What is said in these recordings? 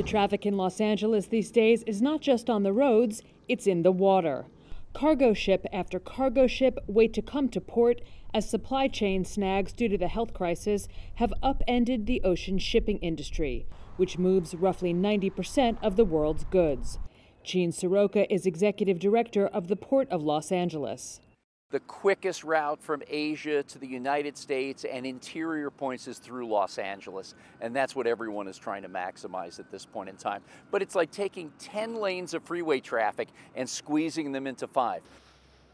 The traffic in Los Angeles these days is not just on the roads, it's in the water. Cargo ship after cargo ship wait to come to port as supply chain snags due to the health crisis have upended the ocean shipping industry, which moves roughly 90% of the world's goods. Gene Soroka is executive director of the Port of Los Angeles. The quickest route from Asia to the United States and interior points is through Los Angeles, and that's what everyone is trying to maximize at this point in time. But it's like taking 10 lanes of freeway traffic and squeezing them into 5.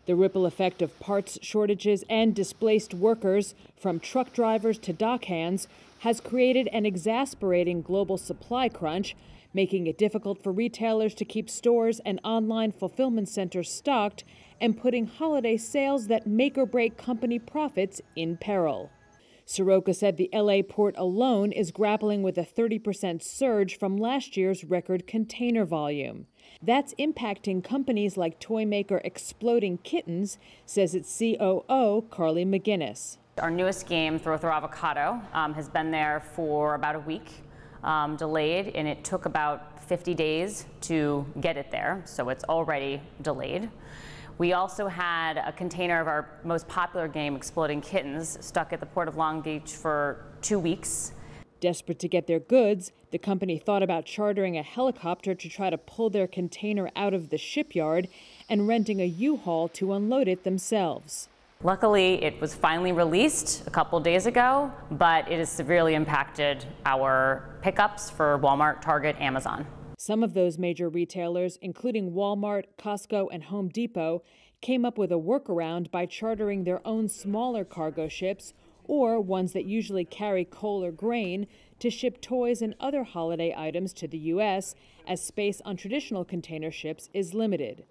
The ripple effect of parts shortages and displaced workers, from truck drivers to dock hands, has created an exasperating global supply crunch, making it difficult for retailers to keep stores and online fulfillment centers stocked and putting holiday sales that make or break company profits in peril. Soroka said the LA port alone is grappling with a 30% surge from last year's record container volume. That's impacting companies like toy maker Exploding Kittens, says its COO, Carly McGinnis. Our newest game, Throw Throw Avocado, has been there for about a week. Delayed, and it took about 50 days to get it there, so it's already delayed. We also had a container of our most popular game, Exploding Kittens, stuck at the Port of Long Beach for 2 weeks. Desperate to get their goods, the company thought about chartering a helicopter to try to pull their container out of the shipyard and renting a U-Haul to unload it themselves. Luckily, it was finally released a couple days ago, but it has severely impacted our pickups for Walmart, Target, Amazon. Some of those major retailers, including Walmart, Costco, and Home Depot, came up with a workaround by chartering their own smaller cargo ships, or ones that usually carry coal or grain, to ship toys and other holiday items to the U.S., as space on traditional container ships is limited.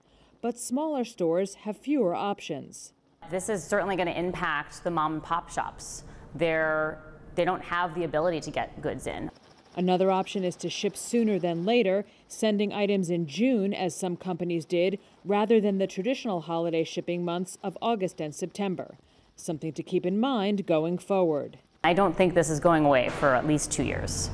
But smaller stores have fewer options. This is certainly going to impact the mom and pop shops. They don't have the ability to get goods in. Another option is to ship sooner than later, sending items in June, as some companies did, rather than the traditional holiday shipping months of August and September. Something to keep in mind going forward. I don't think this is going away for at least 2 years.